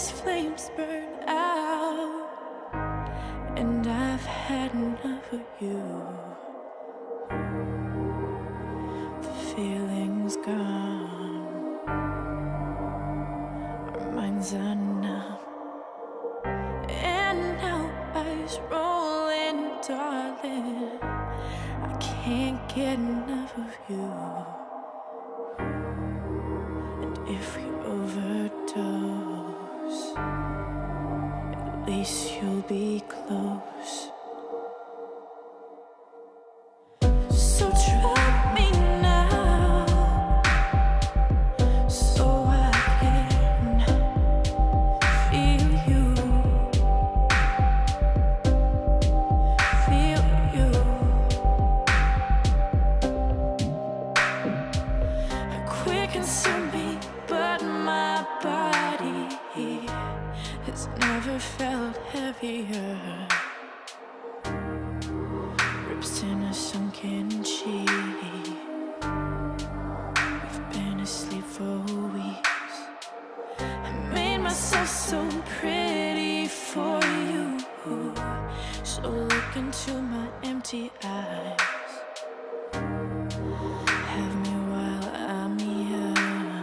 these flames burn out, and I've had enough of you. The feeling's gone, our minds are numb, and now eyes rolling, darling, I can't get enough of you. And if we overdose, at least you'll be close. So drug me now, so I can feel you, feel you. It quick consumes me, but my body has never felt heavier. Rips in a sunken cheek. We've been asleep for weeks. I made myself so pretty for you, so look into my empty eyes. Have me while I'm young.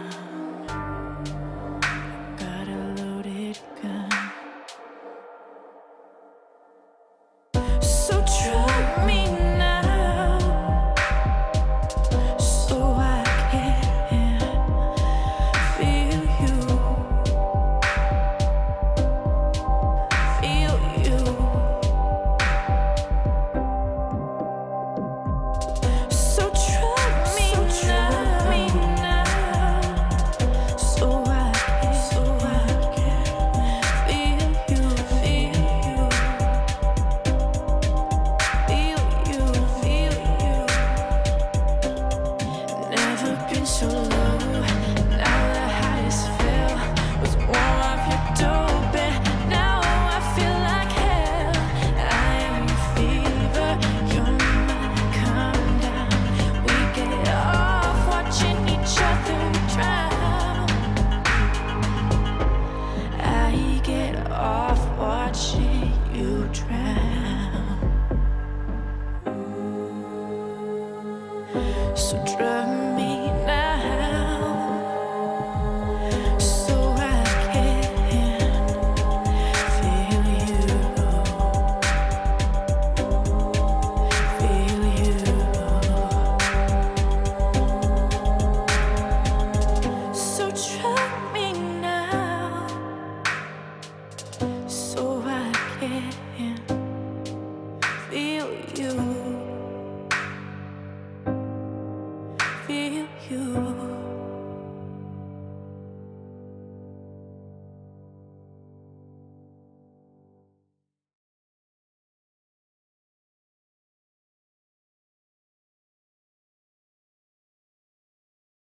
Got a loaded gun. So drug me now, so I can feel you, feel you. So drug me now, so I can feel you, feel you, feel you, feel you. Never been so low. Now the highest fell was one of your dope, and now I feel like hell. I am your fever, you're my calm down. We get off watching each other drown. I get off watching you drown. So drug me now, so I can feel you, feel you. So drug me now, so I can